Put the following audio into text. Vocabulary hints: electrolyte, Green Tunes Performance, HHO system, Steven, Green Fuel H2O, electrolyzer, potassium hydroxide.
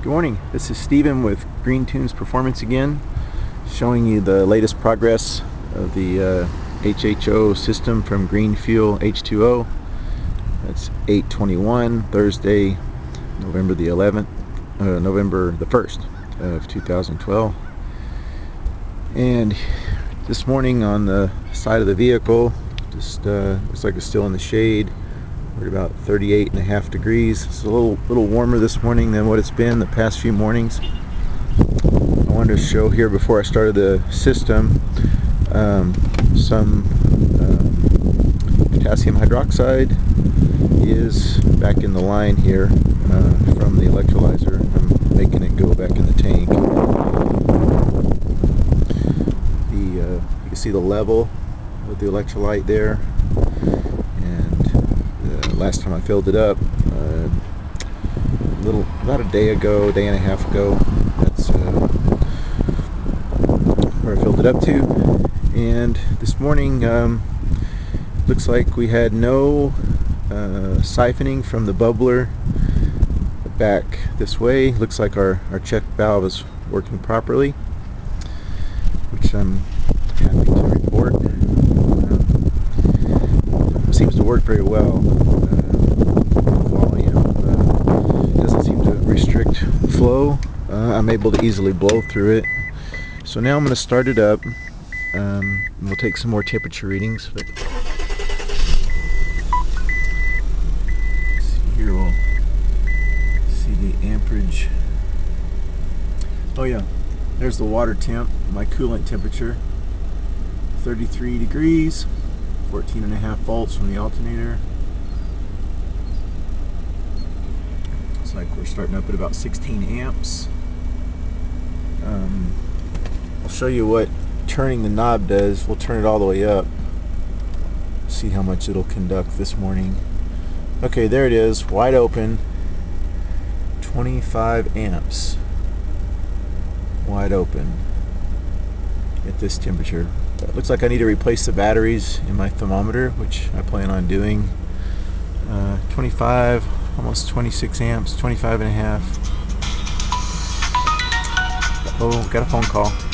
Good morning, this is Steven with Green Tunes Performance again, showing you the latest progress of the HHO system from Green Fuel H2O. That's 8/21, Thursday, November the 11th, November the 1st of 2012. And this morning on the side of the vehicle, just looks like it's still in the shade. We're at about 38.5 degrees. It's a little warmer this morning than what it's been the past few mornings. I wanted to show here before I started the system some potassium hydroxide is back in the line here from the electrolyzer. I'm making it go back in the tank. You can see the level of the electrolyte there. Last time I filled it up, about a day and a half ago, that's where I filled it up to. And this morning, looks like we had no siphoning from the bubbler back this way. Looks like our check valve is working properly, which I'm happy to report. It seems to work very well. Flow. I'm able to easily blow through it. So now I'm going to start it up, and we'll take some more temperature readings. But here we'll see the amperage. Oh yeah, there's the water temp, my coolant temperature. 33 degrees, 14.5 volts from the alternator. Looks like we're starting up at about 16 amps. I'll show you what turning the knob does. We'll turn it all the way up. See how much it'll conduct this morning. Okay, there it is, wide open. 25 amps. Wide open at this temperature. It looks like I need to replace the batteries in my thermometer, which I plan on doing. 25. Almost 26 amps, 25 and a half. Oh, got a phone call.